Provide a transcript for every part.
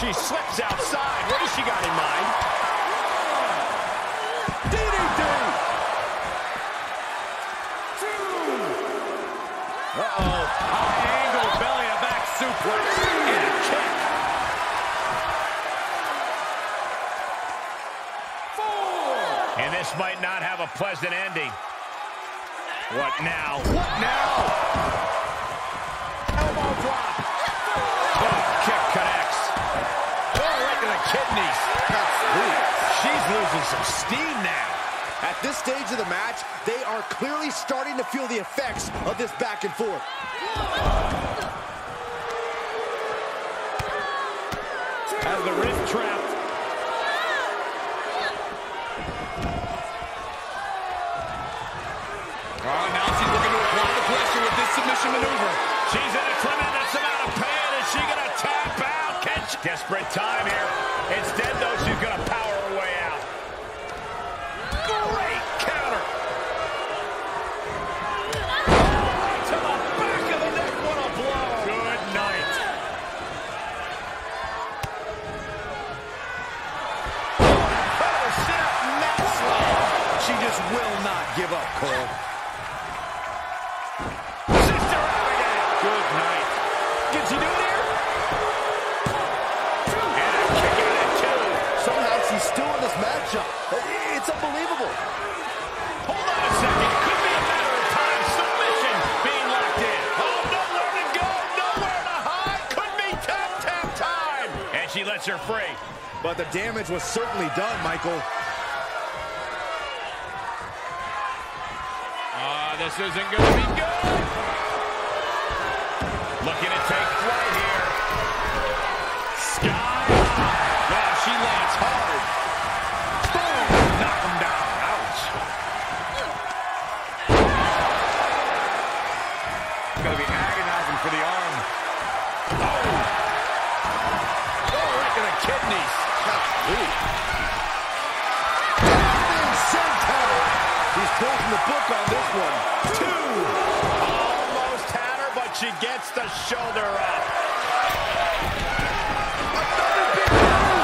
She slips outside. What has she got in mind? DDT! Two! Uh-oh. High angle belly to back suplex. And a kick. Four! And this might not have a pleasant ending. What now? What now? Elbow drop. Oh, kick connects. Oh, right to the kidneys. She's losing some steam now. At this stage of the match, they are clearly starting to feel the effects of this back and forth. Out of the wrist trap. Oh, now she's looking to apply the pressure with this submission maneuver. She's in a tremendous amount of pain. Is she going to tap out? Catch. Desperate time here. Instead, though, she's going to power her way out. Great counter. Right to the back of the neck. What a blow. Good night. Better sit up and that slam. She just will not give up, Cole. Matchup. It's unbelievable. Hold on a second. Could be a matter of time. Submission being locked in. Oh, nowhere to go. Nowhere to hide. Could be tap, tap time. And she lets her free. But the damage was certainly done, Michael. This isn't going to be good. Looking to take flight here. Sky high. Wow, she lands hard. Knock him down. Ouch. It's going to be agonizing for the arm. Oh. Oh, right to the kidneys. He's broken the book on this one. Two. Almost had her, but she gets the shoulder up. Another big move.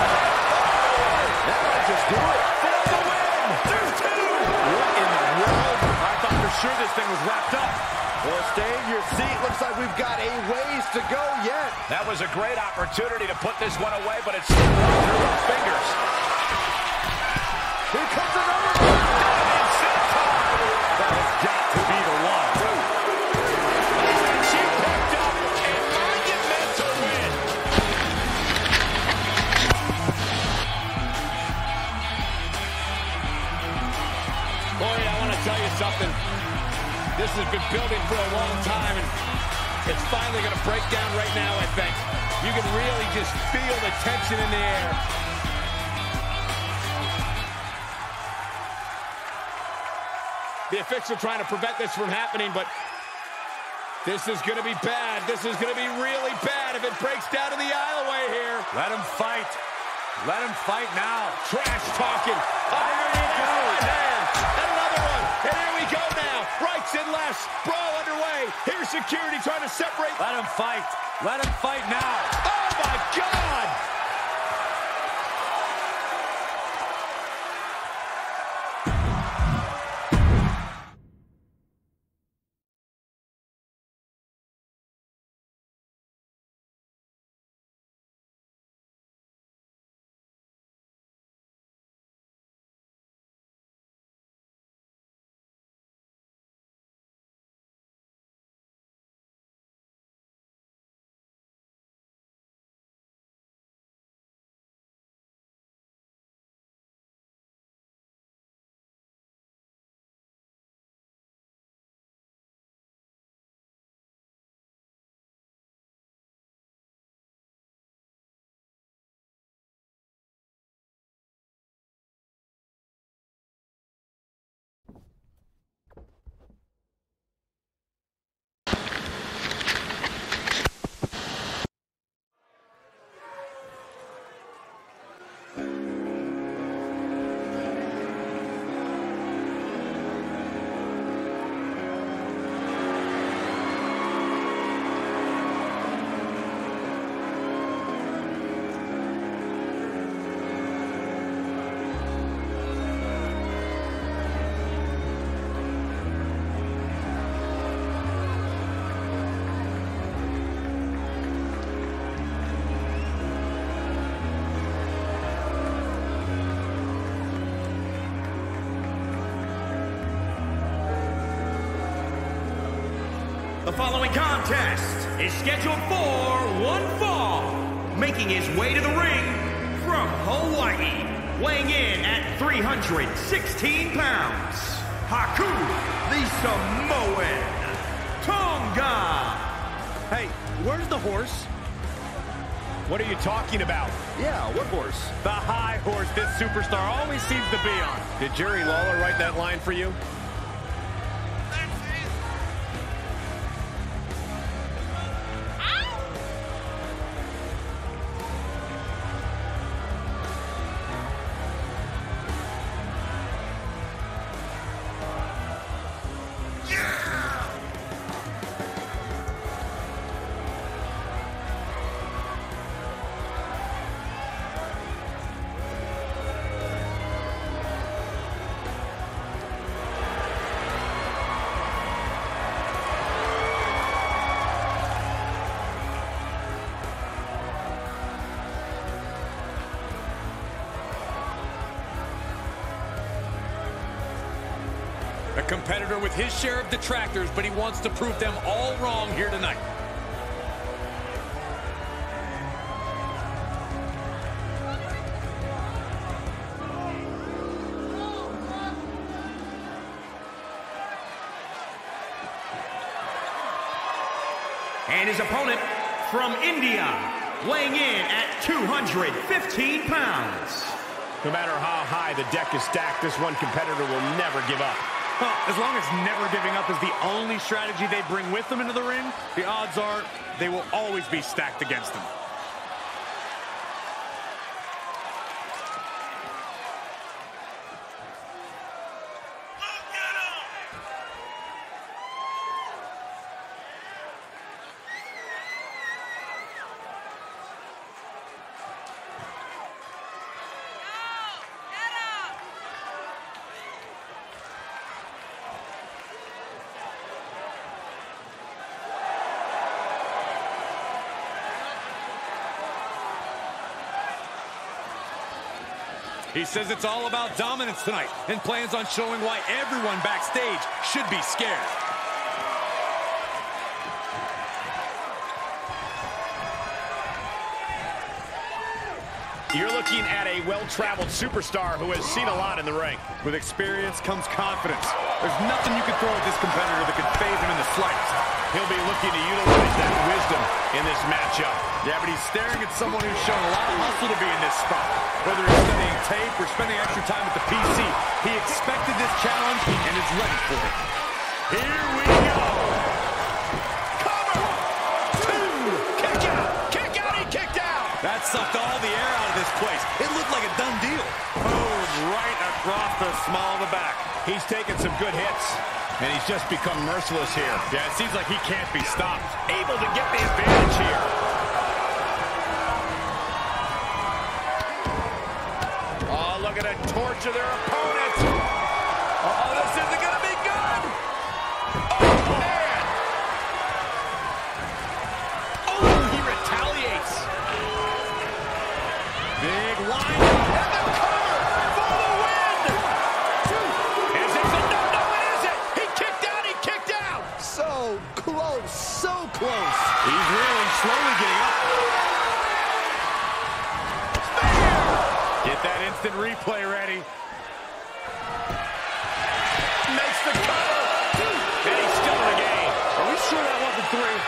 That might just do it. Sure this thing was wrapped up. Well, stay in your seat. Looks like we've got a ways to go yet. That was a great opportunity to put this one away, but it's slipped right through her fingers. Here comes another one. And senton. That has got to be the one. And she picked up a monumental win. Boy, I want to tell you something. This has been building for a long time, and it's finally going to break down right now, I think. You can really just feel the tension in the air. The official trying to prevent this from happening, but this is going to be bad. This is going to be really bad if it breaks down in the aisleway here. Let him fight. Let him fight now. Trash talking. There you go. And another one. And here we go now. Rights and lefts, brawl underway. Here's security trying to separate. Let him fight. Let him fight now. Oh, my God! The following contest is scheduled for one fall. Making his way to the ring from Hawaii, weighing in at 316 pounds, Haku the Samoan Tonga. Hey, where's the horse? What are you talking about? Yeah, what horse? The high horse this superstar always seems to be on. Did Jerry Lawler write that line for you? A competitor with his share of detractors, but he wants to prove them all wrong here tonight. And his opponent from India, weighing in at 215 pounds. No matter how high the deck is stacked, this one competitor will never give up. Well, as long as never giving up is the only strategy they bring with them into the ring, the odds are they will always be stacked against them. He says it's all about dominance tonight and plans on showing why everyone backstage should be scared. You're looking at a well-traveled superstar who has seen a lot in the ring. With experience comes confidence. There's nothing you can throw at this competitor that could faze him in the slightest. He'll be looking to utilize that wisdom in this matchup. Yeah, but he's staring at someone who's shown a lot of muscle to be in this spot. Whether he's studying tape or spending extra time at the PC, he expected this challenge and is ready for it. Here we go. That sucked all the air out of this place. It looked like a done deal. Boom, right across the small of the back. He's taken some good hits, and he's just become merciless here. Yeah, it seems like he can't be stopped. Able to get the advantage here. Oh, look at it torture their opponent. Oh, this isn't going to be good. Oh, man. Oh, he retaliates. Big line and the cover for the win! Is it the no-no? Is it? He kicked out, he kicked out! So close, so close. He's really slowly getting up. Get that instant replay ready. Makes the cover. And he's still in the game. Are we sure that wasn't three?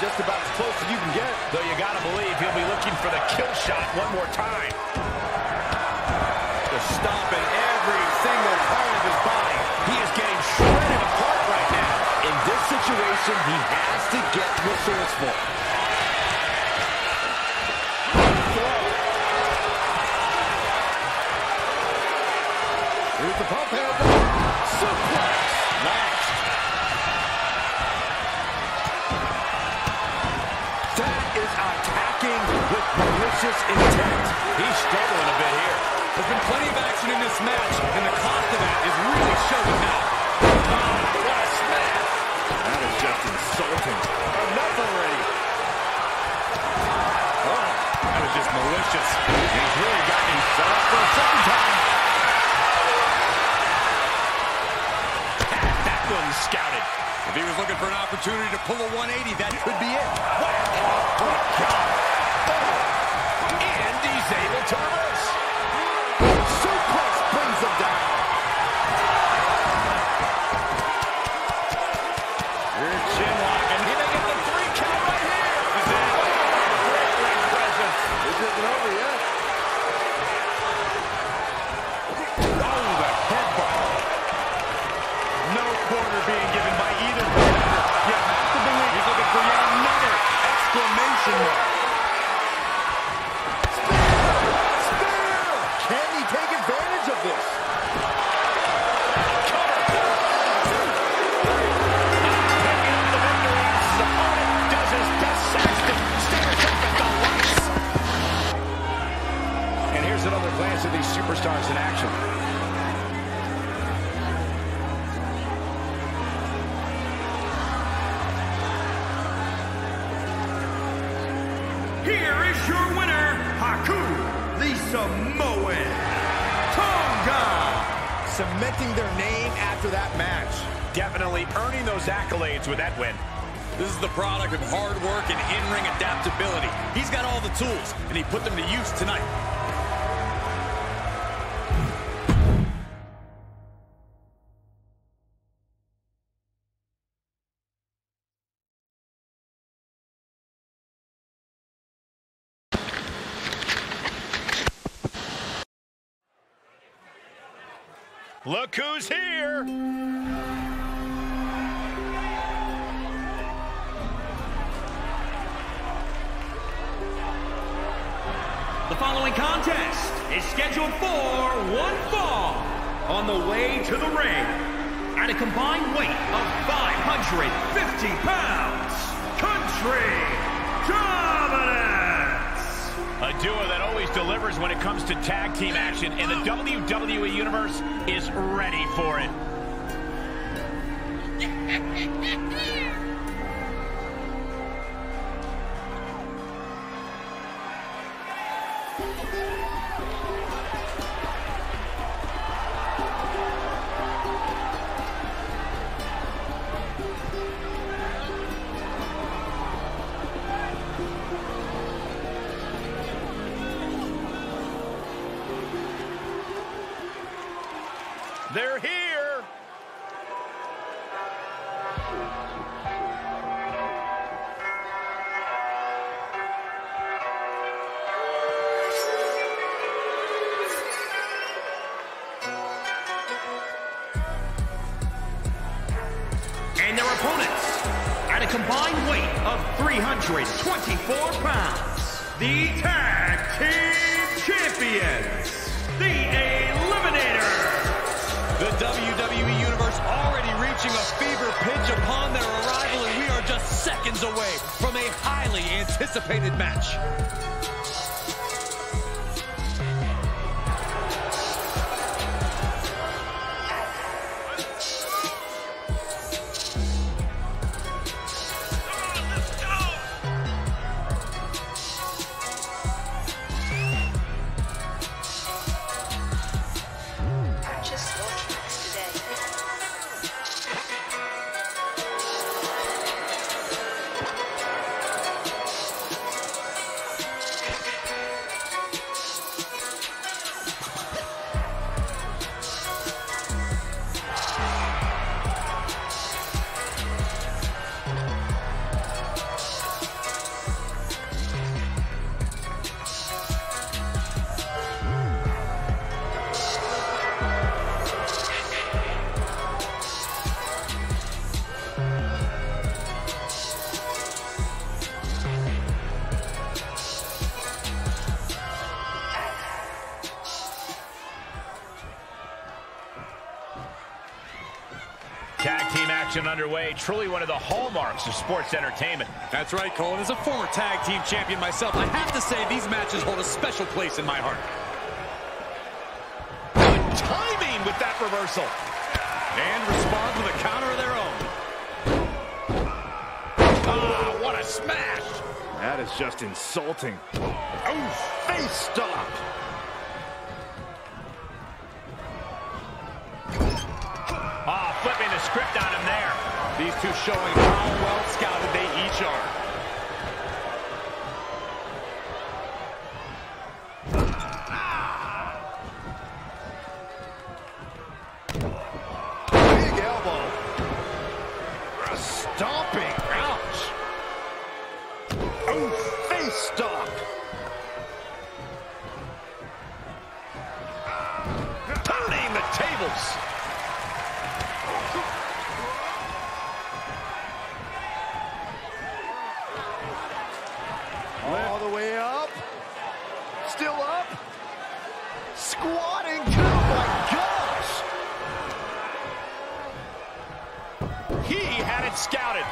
Just about as close as you can get. Though you gotta believe he'll be looking for the kill shot one more time. They're stomping every single part of his body. He is getting shredded apart right now. In this situation, he has to get resourceful. Here's the pump handle. Suplex. Next. Attacking with malicious intent. He's struggling a bit here. There's been plenty of action in this match, and the cost of that is really showing now. Oh, what a smash! That is just insulting. Enough already. Oh, that was just malicious. He's really gotten himself for a second time. That one scouted. If he was looking for an opportunity to pull a 180, that could be it. Wow! What a job! And he's able to reverse. Suplex brings him down. Weird chin lock, and he may get the 3 count right here. Great presence. This isn't over yet. Corner being given by either player. You have to believe he's looking for yet another exclamation mark. Spear! Spear! Can he take advantage of this? Cover! Not picking up the victory. The opponent does his best. Saxton stares up at the lights. And here's another glance at these superstars in action. Here is your winner, Haku, the Samoan Tonga. Cementing their name after that match. Definitely earning those accolades with that win. This is the product of hard work and in-ring adaptability. He's got all the tools, and he put them to use tonight. Look who's here! The following contest is scheduled for 1 fall. On the way to the ring, at a combined weight of 550 pounds, Country Dominance! A duo that always delivers when it comes to tag team action, and the WWE Universe is ready for it. They're here. And their opponents, at a combined weight of 324 pounds, the Tag Team Champions, the The WWE Universe already reaching a fever pitch upon their arrival, and we are just seconds away from a highly anticipated match. Underway, truly one of the hallmarks of sports entertainment. That's right, Cole. As a former tag team champion myself, I have to say these matches hold a special place in my heart. Good timing with that reversal. And responds with a counter of their own. Ah, what a smash! That is just insulting. Oh, face stop! Flipping the script on him there. These two showing how well scouted they each are. Big elbow. A stomping. Ouch. Oh, face stomp. Turning the tables. All the way up. Still up. Squatting. Oh my gosh. He had it scouted.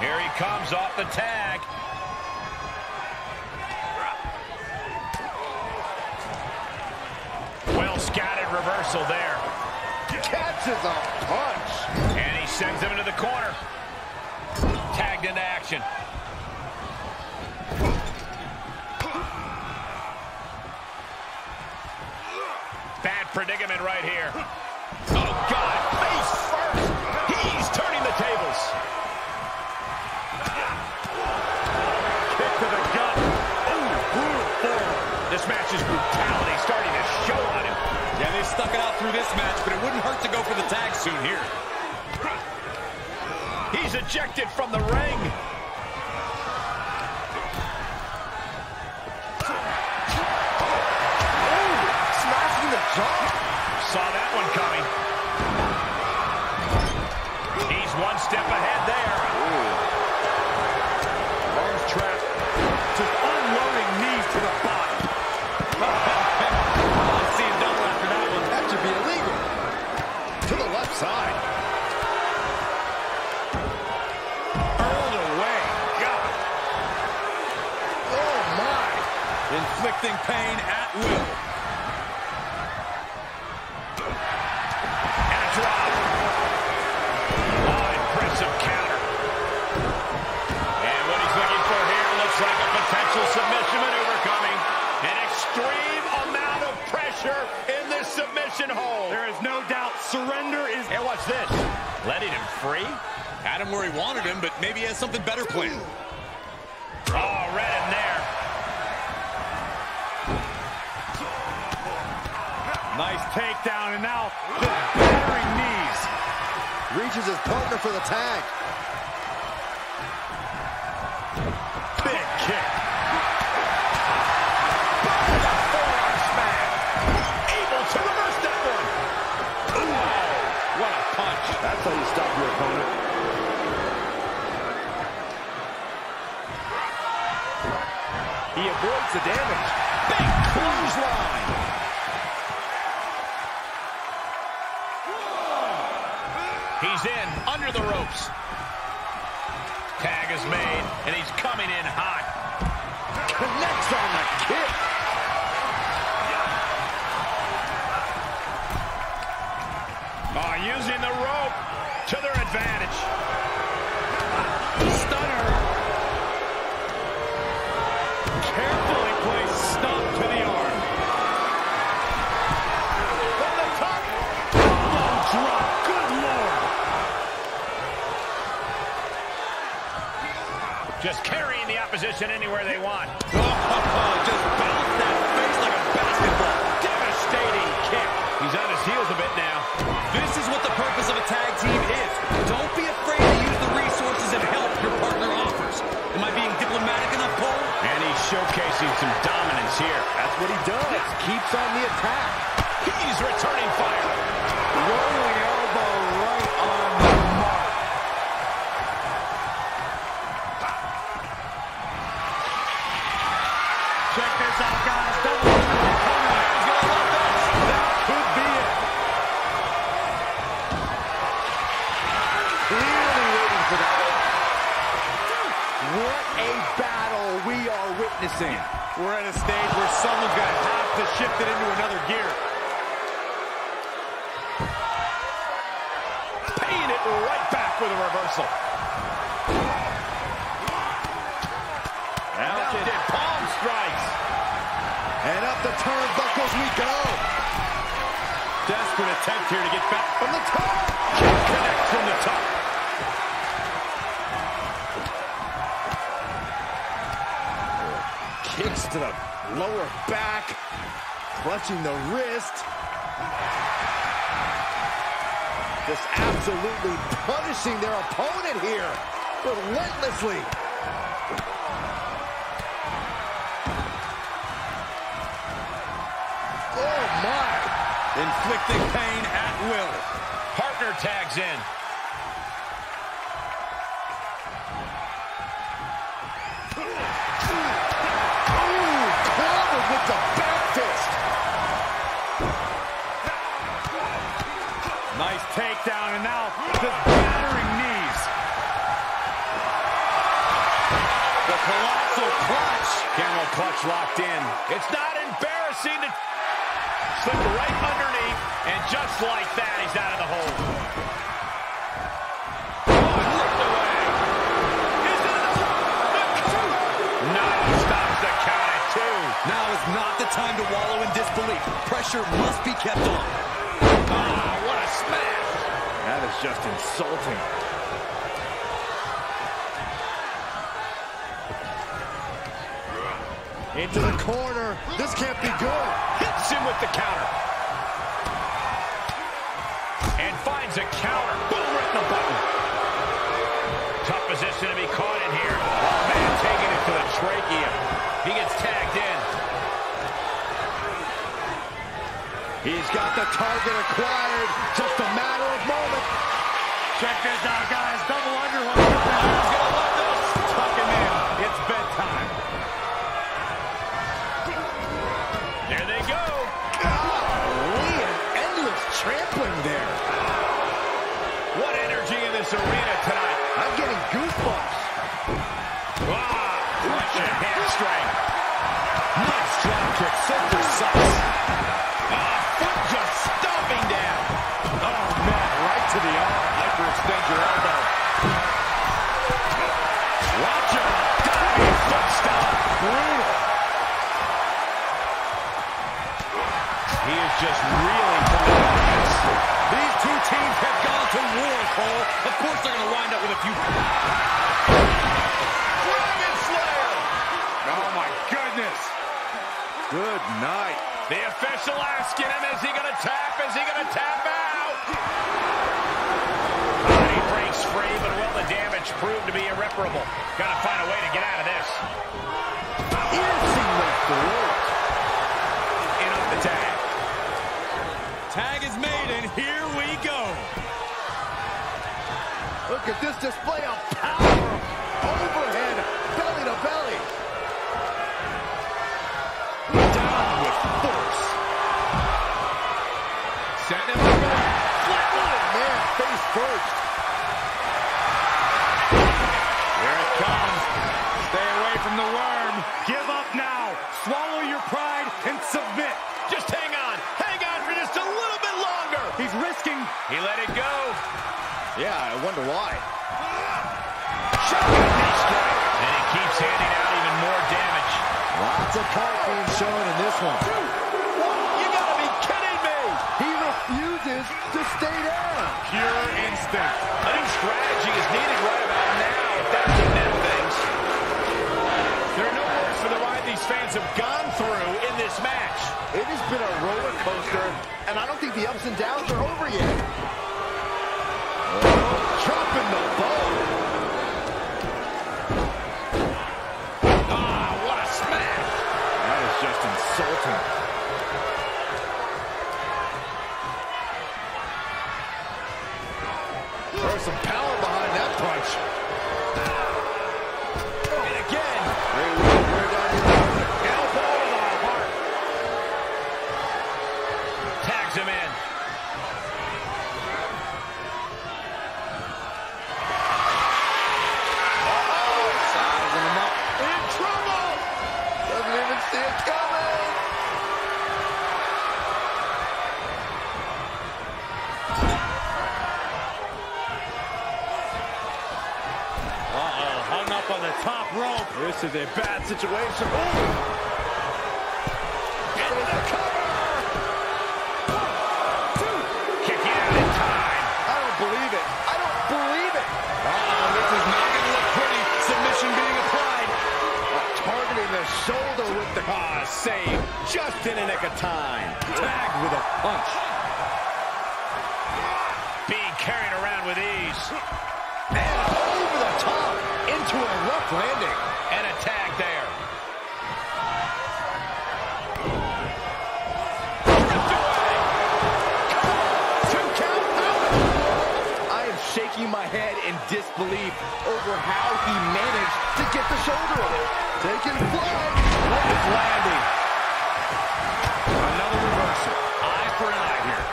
Here he comes off the tag. Well scouted reversal there. Catches a punch. And he sends him into the corner. Tagged into action. Predicament right here. Oh, God. Face first. He's turning the tables. Kick to the gut. Oh, brutal form. This match's brutality starting to show on him. Yeah, they stuck it out through this match, but it wouldn't hurt to go for the tag soon here. He's ejected from the ring. Saw that one coming. He's one step ahead there. Ooh. Arms trapped. Just unloading knees to the body. I'll see a double after that one. That should be illegal. To the left side. Earled away. God. Oh, my. Inflicting pain at will. Submission maneuver coming. An extreme amount of pressure in this submission hold. There is no doubt surrender is... Hey, watch this. Letting him free. Had him where he wanted him, but maybe he has something better planned. Oh, read him there. Nice takedown, and now the battering knees. Reaches his partner for the tag. Big kick. That's how you stop your opponent. He avoids the damage. Big clothesline. He's in under the ropes. Tag is made, and he's coming in hot. Connects on the kick. Oh, using the rope to their advantage. Stunner. Carefully placed stomp to the arm. From the top. Elbow drop. Good Lord. Just carrying the opposition anywhere they want. Just bounce that face like a basketball. Devastating kick. He's on his heels a bit now. This is what the purpose of a tag team is. Don't be afraid to use the resources and help your partner offers. Am I being diplomatic enough, Cole? And he's showcasing some dominance here. That's what he does. Keeps on the attack. He's returning fire. Rolling elbow right on the mark. Check this out, guys. Double witnessing. We're at a stage where someone's going to have to shift it into another gear. Paying it right back with a reversal. Mounted palm strikes. And up the turnbuckles we go. Desperate attempt here to get back from the top. Kick connects from the top. Kicks to the lower back, clutching the wrist. Just absolutely punishing their opponent here, relentlessly. Oh my! Inflicting pain at will. Partner tags in. With the back fist. Nice takedown, and now the battering knees. The colossal clutch. Camel clutch locked in. It's not embarrassing to slip right underneath, and just like that, he's out of the hole. Now is not the time to wallow in disbelief. Pressure must be kept on. Ah, what a smash! That is just insulting. Into the corner. This can't be good. Hits him with the counter. And finds a counter. Boom, right in the button. Tough position to be caught in here. Oh, man, taking it to the trachea. He gets tagged in. He's got the target acquired. Just a matter of moment. Check this out, guys. Double underhook. He's going to let this tuck him in. It's bedtime. There they go. Golly, an endless trampling there. What energy in this arena tonight. I'm getting goosebumps. Wow. Russian hamstring. Nice drop kick, so precise. Foot just stomping down. Oh, man, right to the arm. Hyperextend your elbow. Watch him. Diving foot stomp. Brutal. He is just reeling from the offense. These two teams have gone to war, Cole. Of course they're going to wind up with a few... Oh, my goodness. Good night. The official asking him, is he going to tap? Is he going to tap out? Oh, he breaks free, but will the damage prove to be irreparable? Got to find a way to get out of this. Piercing left the world. In off the tag. Tag is made, and here we go. Look at this display of power. Overhead, belly to belly. Force. Set him up. Flatline. Man, face first. Here it comes. Stay away from the worm. Give up now. Swallow your pride and submit. Just hang on. Hang on for just a little bit longer. He's risking. He let it go. Yeah, I wonder why. Shotgun knee strike. And he keeps handing out even more damage. Lots of heart being shown in this one. You gotta be kidding me! He refuses to stay down. Pure instinct. A new strategy is needed right about now if that's the net things. There are no words for the ride these fans have gone through in this match. It has been a roller coaster, and I don't think the ups and downs are over yet. Chopping the ball. Just insulting. There's some power behind that punch. And again. We're down here. Elbow to the heart. Tags him in. Uh-oh. Sizing him up. In trouble. Doesn't even see it coming. On the top rope. This is a bad situation. Ooh. Into the cover. 1, 2. Kick out in time. I don't believe it. I don't believe it. This is not going to look pretty. Submission being applied. Targeting the Shoulder with the save. Just in the nick of time. Tagged with a punch. Being carried around with ease. And over the top into a rough landing. And a tag there. Shaking my head in disbelief over how he managed to get the shoulder of it. Taking flight. What is landing? Another reversal. Eye for an eye here.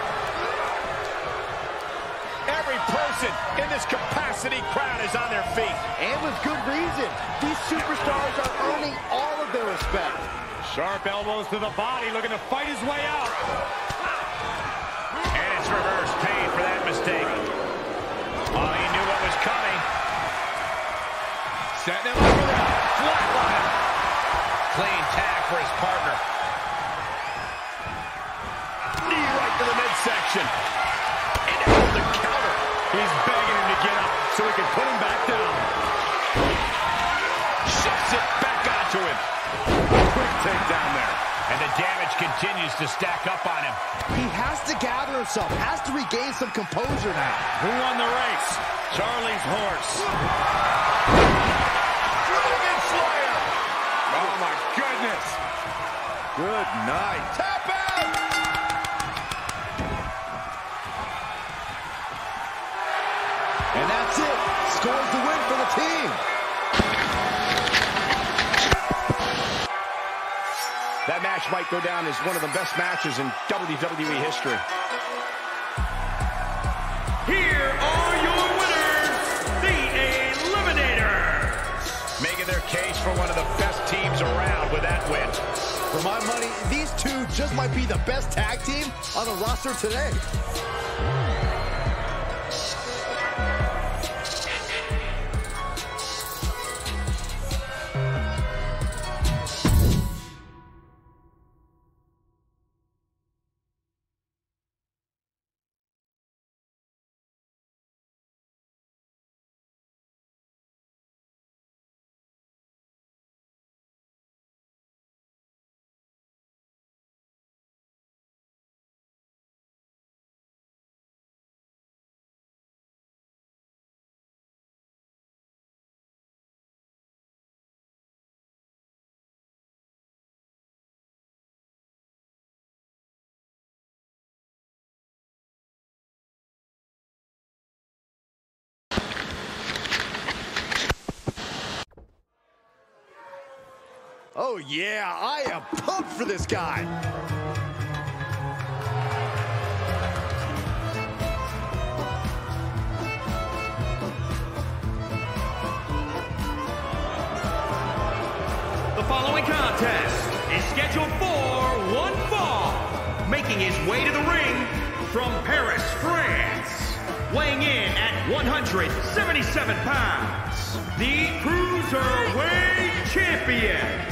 Every person in this capacity crowd is on their feet. And with good reason. These superstars are earning all of their respect. Sharp elbows to the body, looking to fight his way out. And it's reverse pain for that mistake. Oh, he knew what was coming. Setting him up with a flatline. Clean tag for his partner. Knee right to the midsection. And out the counter. He's begging him to get up so he can put him back down. Shifts it back onto him. Quick takedown there. And the damage continues to stack up on him. He has to gather himself, has to regain some composure now. Who won the race? Charlie's horse. Dragon Slayer! Oh, my goodness. Good night. Tap out! And that's it. Scores the win for the team. That match might go down as one of the best matches in WWE history. Here are your winners, the Eliminators. Making their case for one of the best teams around with that win. For my money, these two just might be the best tag team on the roster today. Oh, yeah, I am pumped for this guy. The following contest is scheduled for one fall. Making his way to the ring from Paris, France. Weighing in at 177 pounds. The Cruiserweight Champion.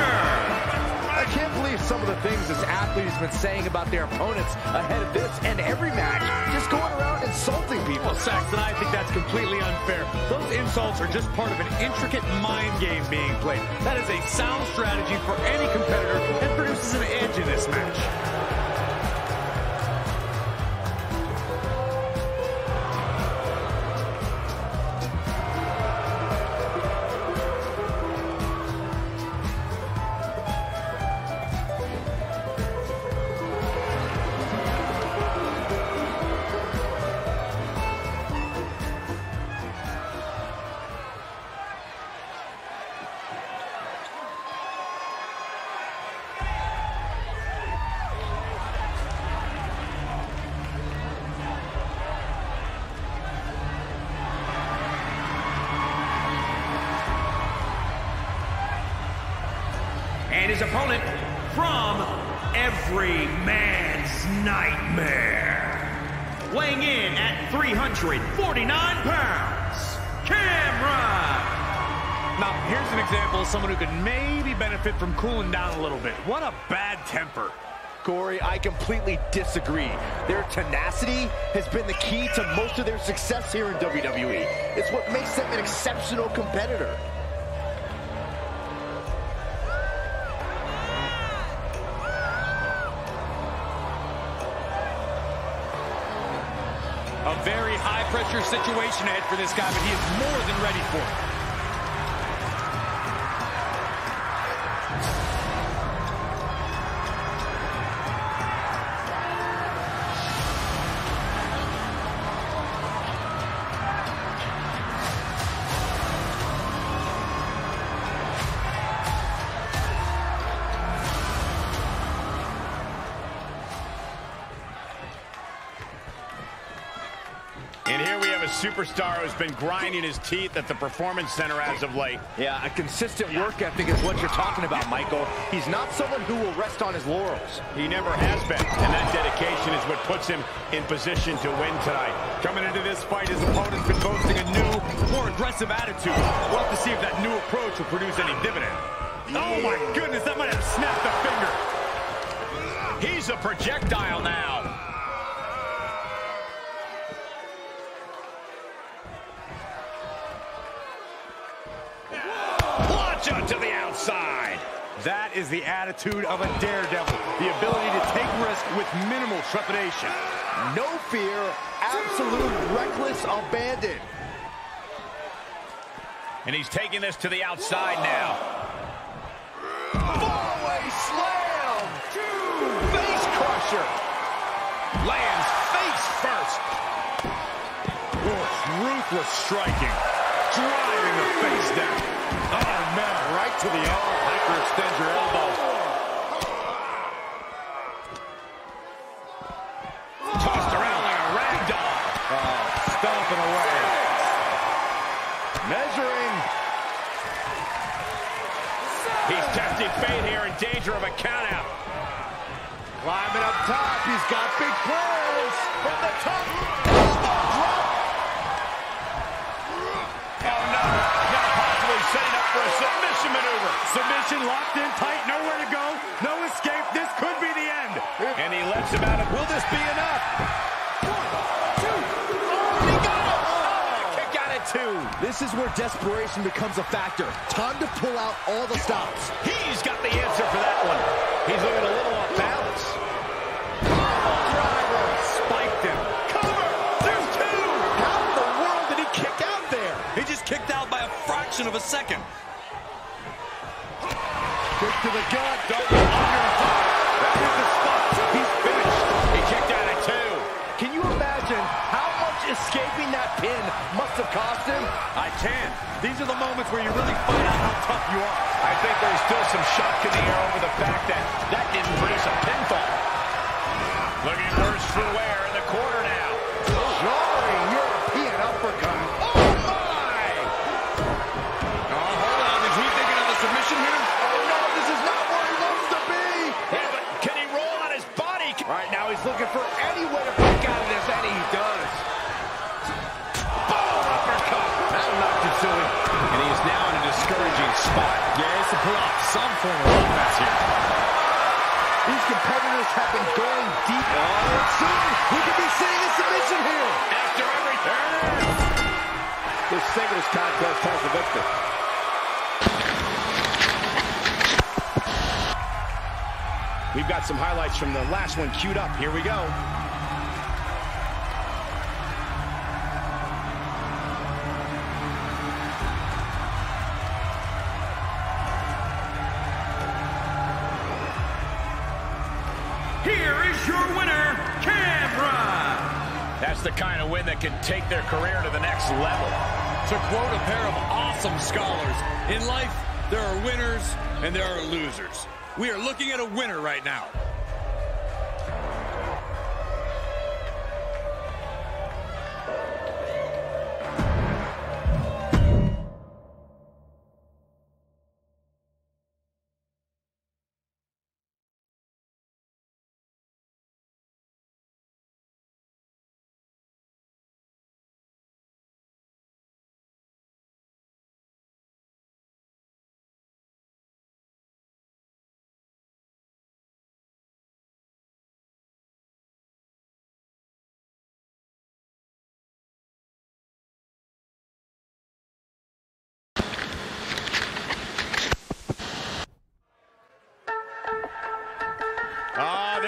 I can't believe some of the things this athlete has been saying about their opponents ahead of this and every match. Just going around insulting people. Well, Saxon, I think that's completely unfair. Those insults are just part of an intricate mind game being played. That is a sound strategy for any competitor and produces an edge in this match. His opponent from Every Man's Nightmare, weighing in at 349 pounds, Cameron. Now, here's an example of someone who could maybe benefit from cooling down a little bit. What a bad temper. Corey, I completely disagree. Their tenacity has been the key to most of their success here in WWE. It's what makes them an exceptional competitor. very high-pressure situation ahead for this guy, but he is more than ready for it. Superstar who's been grinding his teeth at the Performance Center as of late. Yeah, a consistent work ethic is what you're talking about, Michael. He's not someone who will rest on his laurels. He never has been, and that dedication is what puts him in position to win tonight. Coming into this fight, his opponent's been boasting a new, more aggressive attitude. We'll have to see if that new approach will produce any dividend. Oh my goodness, that might have snapped a finger. He's a projectile now. To the outside. That is the attitude of a daredevil. The ability to take risk with minimal trepidation. No fear, absolute reckless abandon. And he's taking this to the outside now. Four-way slam! Face crusher! Lands face first. Ruthless striking. Driving the face down. Oh, man, right to the arm. Hyperextend your elbow. Tossed around like a rag doll. Oh, stomping away. Measuring. He's testing fate here, in danger of a countout. Climbing up top. He's got big blows from the top. For a submission maneuver. Submission locked in tight, nowhere to go, no escape. This could be the end. And he lets him out of. Will this be enough? One, two, oh, he got it. Oh, kick out at two. This is where desperation becomes a factor. Time to pull out all the stops. He's got the answer for that one. He's looking a little off balance. Oh, driver spiked him. Cover. There's two. How in the world did he kick out there? He just kicked out by a fraction of a second. Kick to the gut, double underhook. That is the spot. He's finished. He kicked out at two. Can you imagine how much escaping that pin must have cost him? I can. These are the moments where you really find out how tough you are. I think there's still some shock in the air over the fact that that didn't produce a pinfall. Looking worse for wear in the corner now. Jarring European uppercut. Oh, my! Oh, hold on. Is he thinking of a submission here? Right now, he's looking for any way to break out of this, and he does. Boom! Uppercut. That knocked it silly. And he is now in a discouraging spot. Yeah, it's a pull-up. Some form of offense here. These competitors have been going deep. Oh, soon we could be seeing a submission here. After every turn. This singles contest has a victor. We've got some highlights from the last one queued up. Here we go. Here is your winner, Camera. That's the kind of win that can take their career to the next level. To quote a pair of awesome scholars, in life, there are winners and there are losers. We are looking at a winner right now.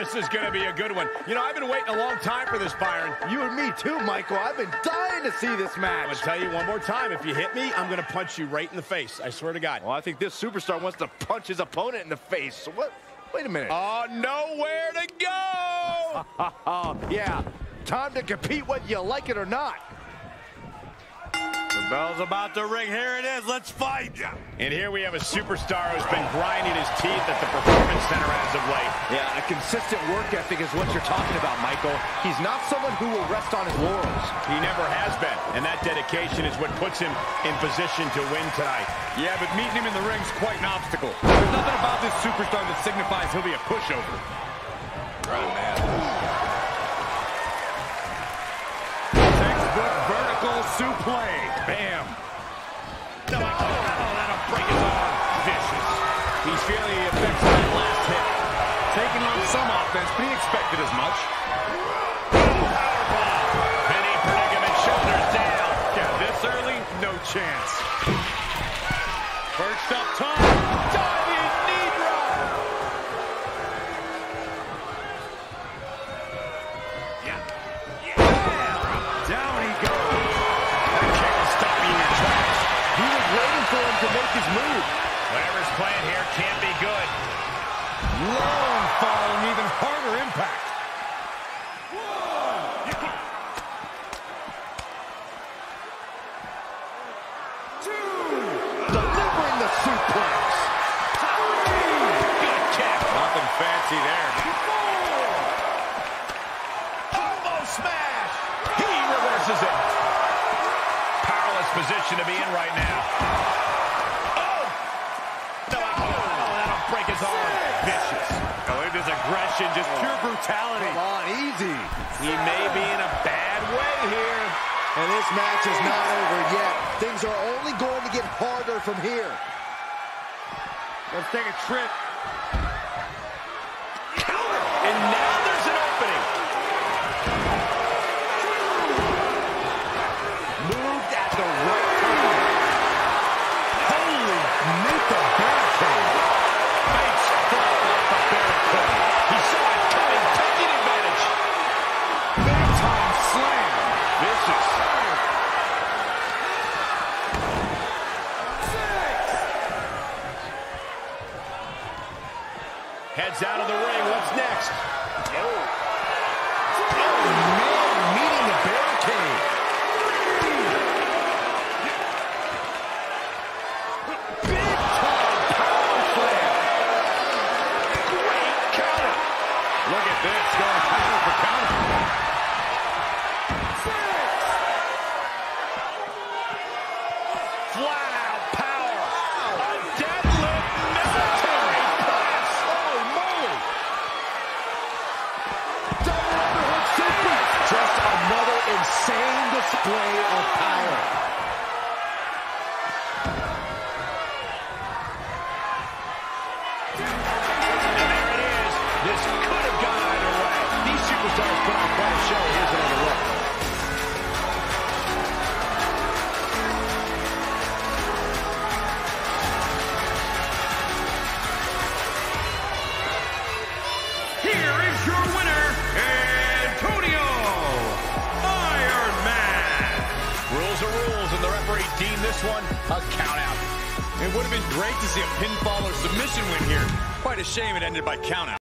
this is going to be a good one. You know, I've been waiting a long time for this, Byron. You and me too, Michael. I've been dying to see this match. I'm going to tell you one more time. If you hit me, I'm going to punch you right in the face. I swear to God. Well, I think this superstar wants to punch his opponent in the face. So what? Wait a minute. Oh, nowhere to go! Yeah. Time to compete whether you like it or not. The bell's about to ring. Here it is. Let's fight. And here we have a superstar who's been grinding his teeth at the Performance Center as of late. Yeah, a consistent work ethic is what you're talking about, Michael. He's not someone who will rest on his laurels. He never has been. And that dedication is what puts him in position to win tonight. Yeah, but meeting him in the ring's quite an obstacle. There's nothing about this superstar that signifies he'll be a pushover. Right, man. Vertical suplex. Bam. Oh, that'll break his arm. Vicious. He's feeling the effects of that last hit. Taking on some offense, but he expected as much. Powerbomb. Many predicament, shoulders down. Yeah, this early, no chance. Perched up top. Diving knee drop. To make his move. Whatever's playing here can't be good. Long fall and even harder impact. One. Two. Delivering the suplex. Three. Good kick. Nothing fancy there. Four. Elbow smash. He reverses it. Powerless position to be in right now. Break his arm. Vicious. Oh, it is aggression, just pure brutality. Come on, easy. He may be in a bad way here. And this match is not over yet. Things are only going to get harder from here. Let's take a trip. Counter. And now there's an opening. Moved at the right time. Holy make the barricade. Heads out of the ring. What's next? Oh, man, meeting the barricade. Big time power slam. Great counter. Look at this, going counter for counter. Six. Flat out power. Wow. A deadlift military. Just another insane display of power. And there it is. This could have gone either way. These superstars put on a bright show. Here's another look. Here is your winner, Antonio. Rules, and the referee deemed this one a count-out. It would have been great to see a pinfall or submission win here. Quite a shame it ended by count-out.